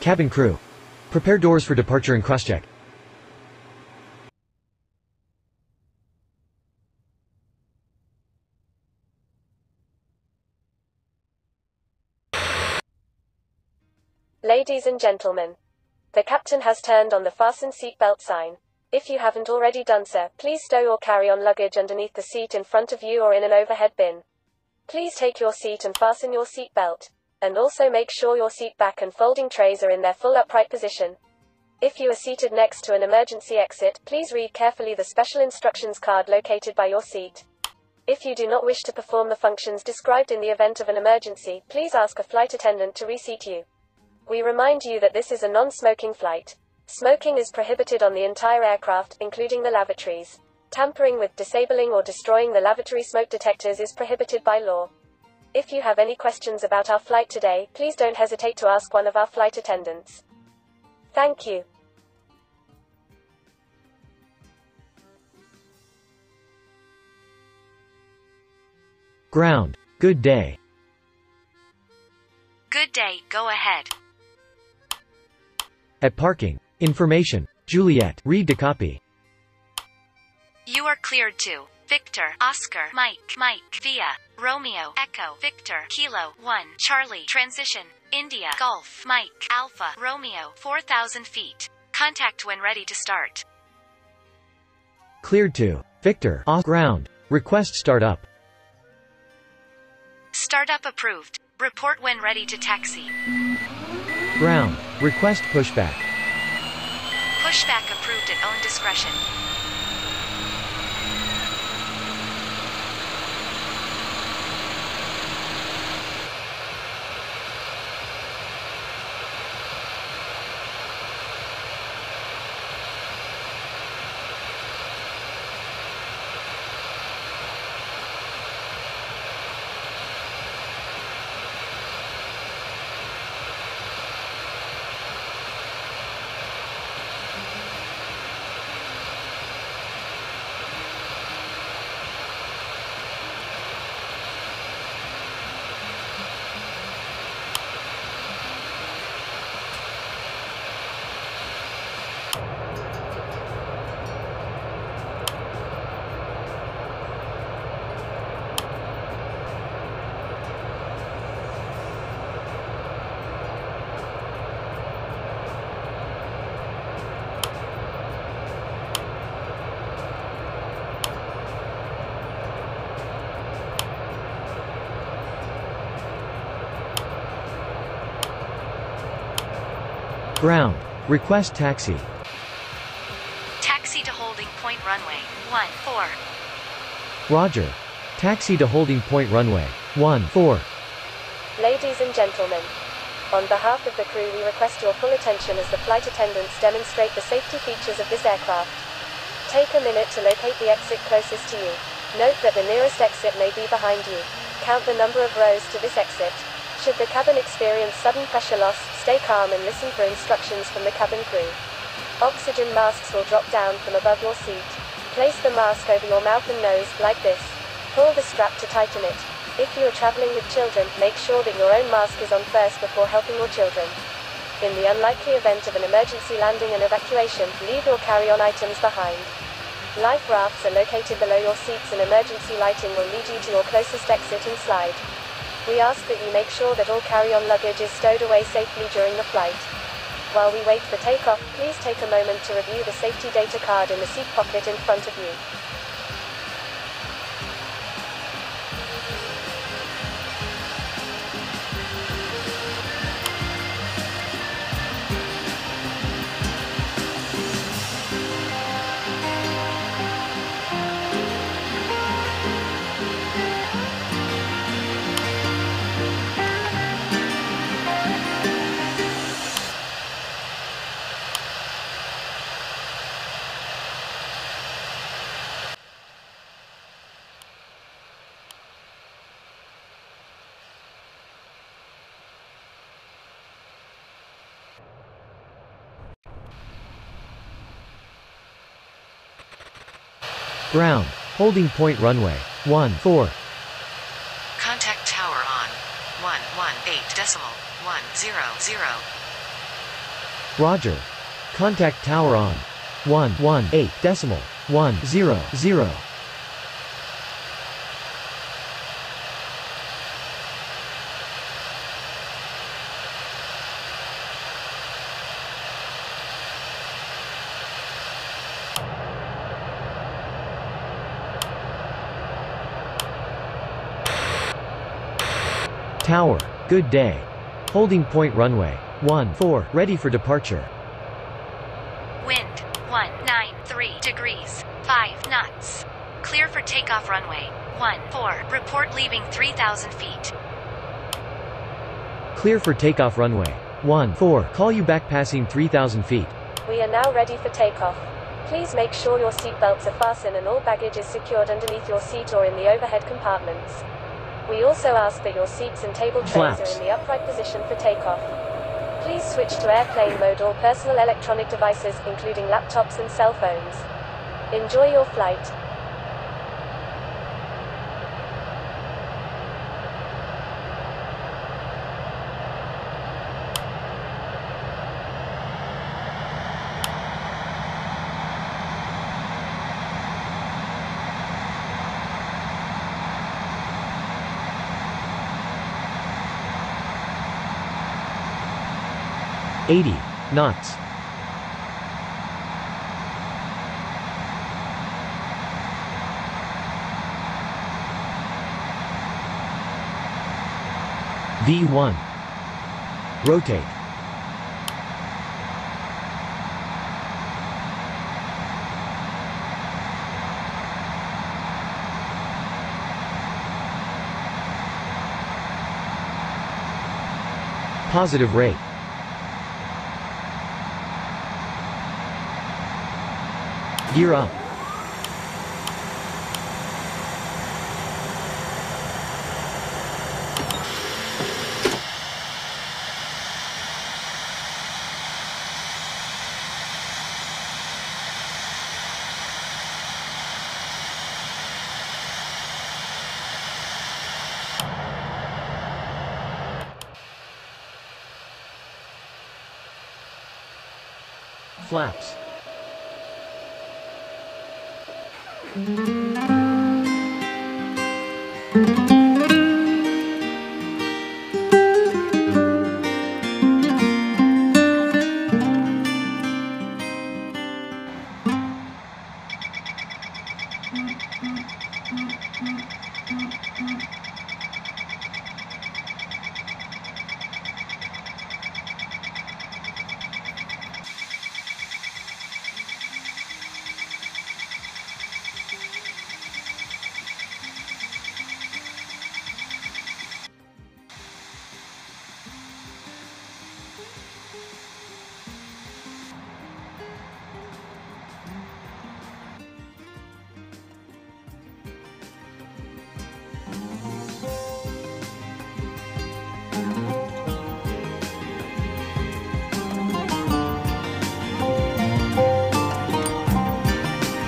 Cabin crew, prepare doors for departure and crosscheck. Ladies and gentlemen, the captain has turned on the fasten seatbelt sign. If you haven't already done so, please stow or carry on luggage underneath the seat in front of you or in an overhead bin. Please take your seat and fasten your seatbelt. And also make sure your seat back and folding trays are in their full upright position. If you are seated next to an emergency exit, please read carefully the special instructions card located by your seat. If you do not wish to perform the functions described in the event of an emergency, please ask a flight attendant to reseat you. We remind you that this is a non-smoking flight. Smoking is prohibited on the entire aircraft, including the lavatories. Tampering with, disabling or destroying the lavatory smoke detectors is prohibited by law. If you have any questions about our flight today, please don't hesitate to ask one of our flight attendants. Thank you. Ground, good day. Good day, go ahead. At parking, information, Juliet, read to copy. You are cleared to Victor, Oscar, Mike, Mike, Via, Romeo, Echo, Victor, Kilo, 1, Charlie, Transition, India, Golf, Mike, Alpha, Romeo, 4,000 feet. Contact when ready to start. Cleared to Victor, off ground. Request startup. Startup approved. Report when ready to taxi. Ground. Request pushback. Pushback approved at own discretion. Ground. Request taxi. Taxi to holding point runway 14. Roger. Taxi to holding point runway 14. Ladies and gentlemen, on behalf of the crew we request your full attention as the flight attendants demonstrate the safety features of this aircraft. Take a minute to locate the exit closest to you. Note that the nearest exit may be behind you. Count the number of rows to this exit. Should the cabin experience sudden pressure loss, stay calm and listen for instructions from the cabin crew. Oxygen masks will drop down from above your seat. Place the mask over your mouth and nose, like this. Pull the strap to tighten it. If you are traveling with children, make sure that your own mask is on first before helping your children. In the unlikely event of an emergency landing and evacuation, leave your carry-on items behind. Life rafts are located below your seats and emergency lighting will lead you to your closest exit and slide. We ask that you make sure that all carry-on luggage is stowed away safely during the flight. While we wait for takeoff, please take a moment to review the safety data card in the seat pocket in front of you. Ground. Holding point runway. 14. Contact tower on. 118.100. Roger. Contact tower on. 118.100. Tower. Good day. Holding point runway. 14. Ready for departure. Wind. 193 degrees. 5 knots. Clear for takeoff runway. 14. Report leaving 3,000 feet. Clear for takeoff runway. 14. Call you back passing 3,000 feet. We are now ready for takeoff. Please make sure your seatbelts are fastened and all baggage is secured underneath your seat or in the overhead compartments. We also ask that your seats and table trays are in the upright position for takeoff. Please switch to airplane mode or personal electronic devices, including laptops and cell phones. Enjoy your flight. Eighty knots. V1. Rotate. Positive rate. Gear up. Flaps.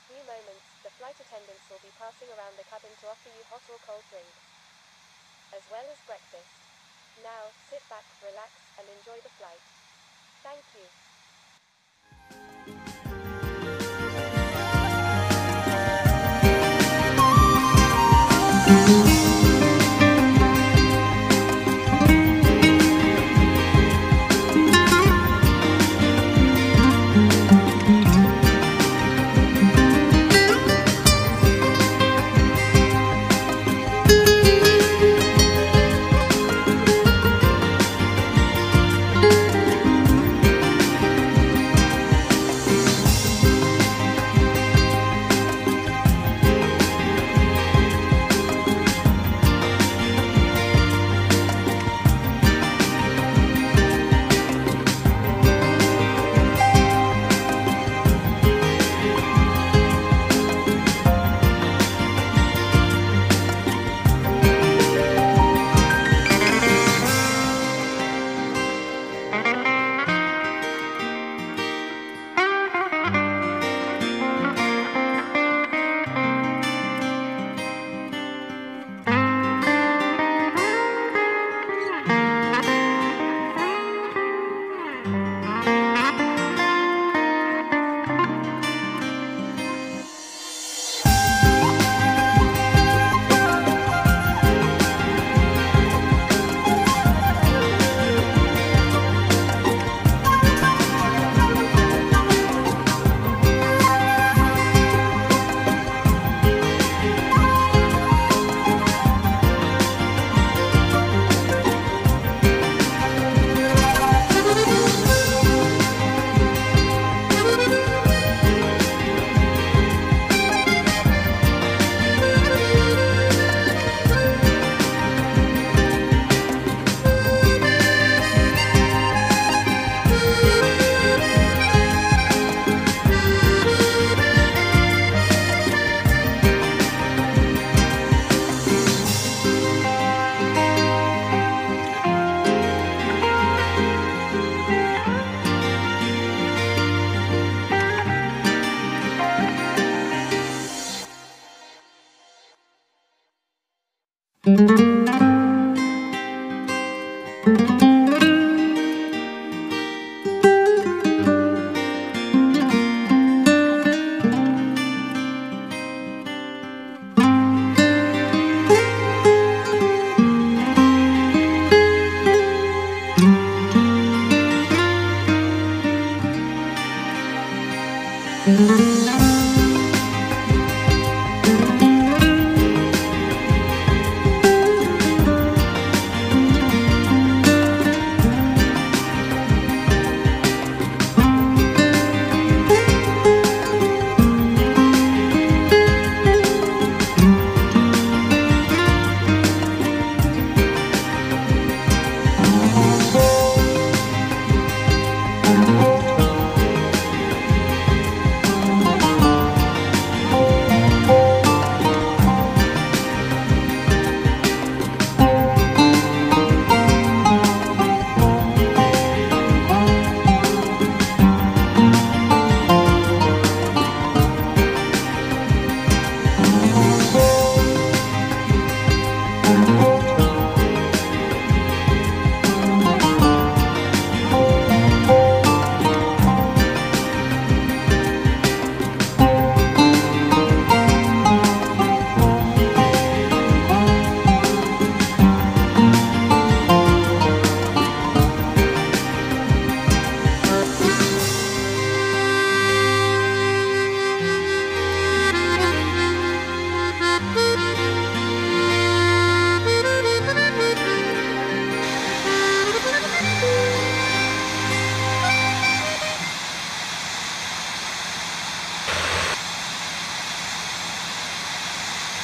a few moments, the flight attendants will be passing around the cabin to offer you hot or cold drinks, as well as breakfast. Now, sit back, relax, and enjoy the flight. Thank you.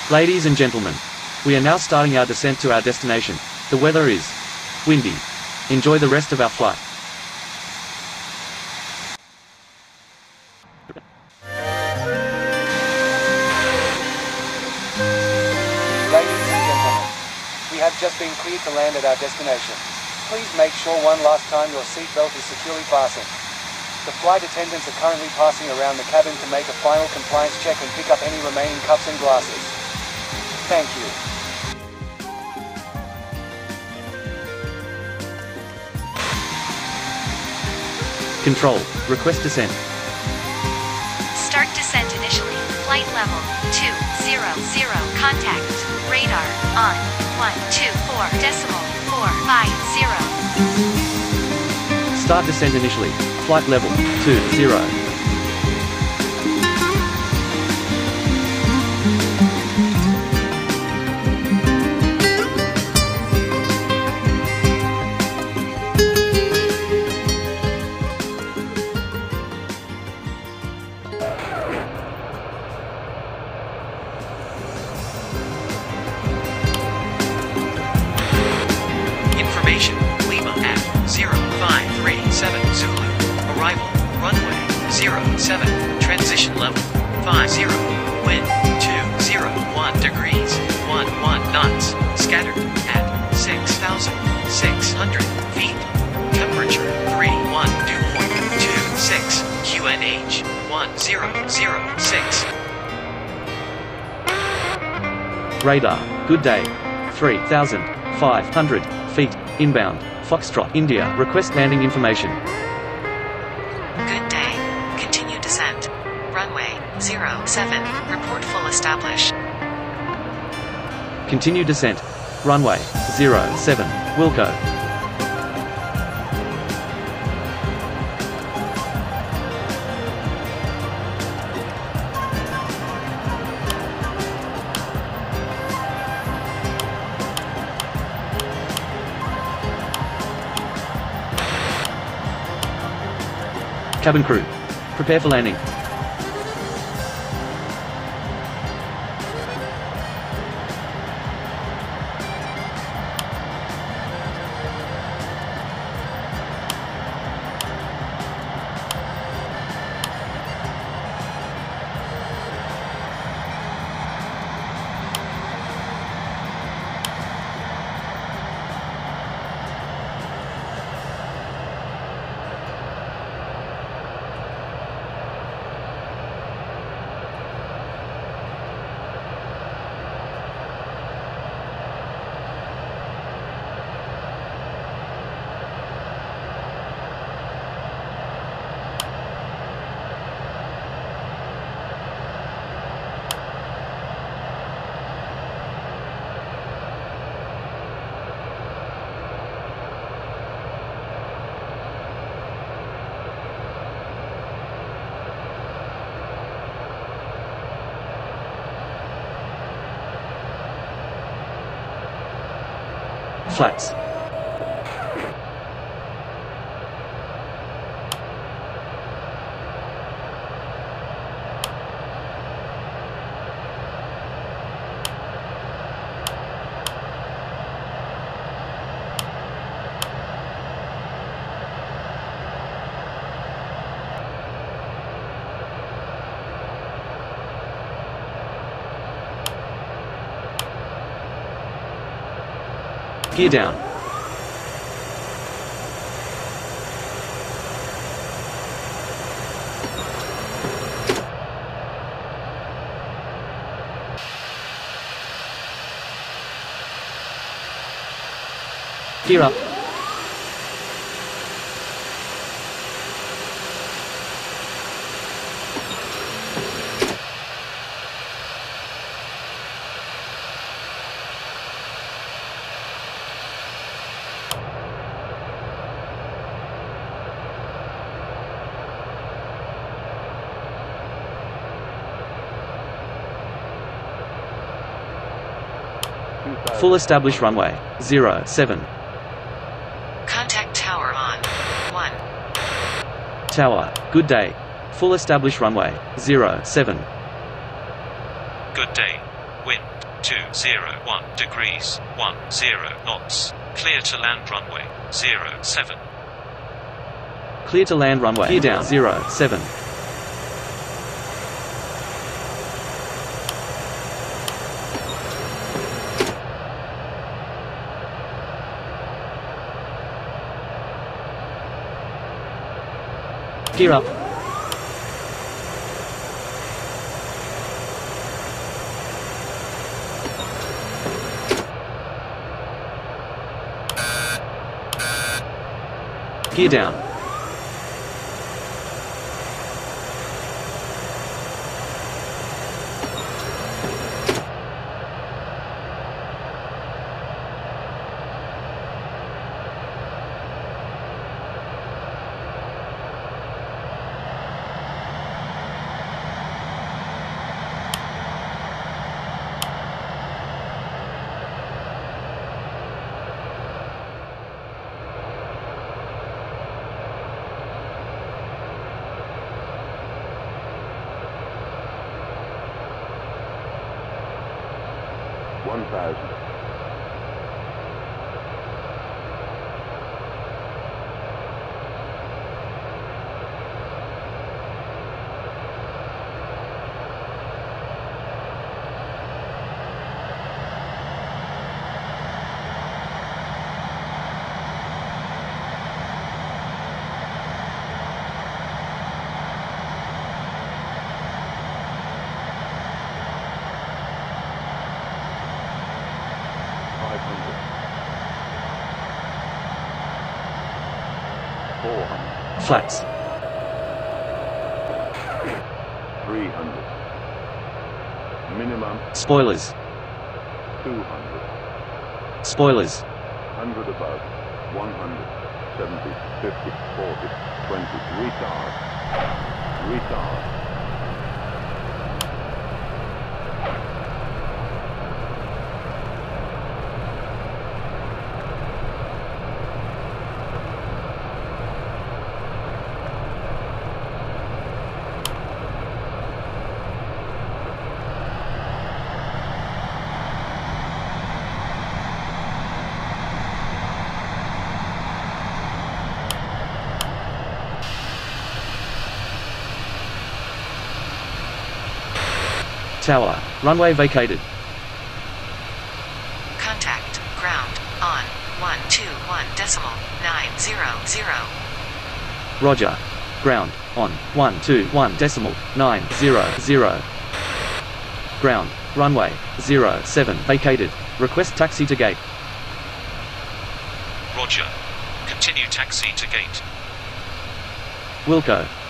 Ladies and gentlemen, we are now starting our descent to our destination. The weather is windy. Enjoy the rest of our flight. Ladies and gentlemen, we have just been cleared to land at our destination. Please make sure one last time your seatbelt is securely fastened. The flight attendants are currently passing around the cabin to make a final compliance check and pick up any remaining cups and glasses. Thank you. Control, request descent. Start descent initially. Flight level 200. Contact. Radar on 124.450. Start descent initially. Flight level 200. Lima at 0537 Zulu. Arrival, runway 07, transition level 50, wind 201 degrees, 11 knots, scattered at 6,600 feet, temperature 312.26, QNH 1006. Radar, good day, 3,500 feet. Inbound, Foxtrot, India. Request landing information. Good day. Continue descent. Runway 07. Report full establish. Continue descent. Runway 07. Wilco. Cabin crew, prepare for landing. Flaps. Gear down. Gear up. Full established runway 07. Contact tower on 1. Tower, good day. Full established runway 07. Good day. Wind 201 degrees 10 knots. Clear to land runway 07. Clear to land runway. Clear down 07. Gear up. Gear down. Flats. 300. Minimum. Spoilers. 200. Spoilers. 100 above. 170. 50. 40. 20. Retard. Retard. Tower. Runway vacated. Contact. Ground. On. 121.900. Roger. Ground. On. 121.900. Ground. Runway. 07. Vacated. Request taxi to gate. Roger. Continue taxi to gate. Wilco.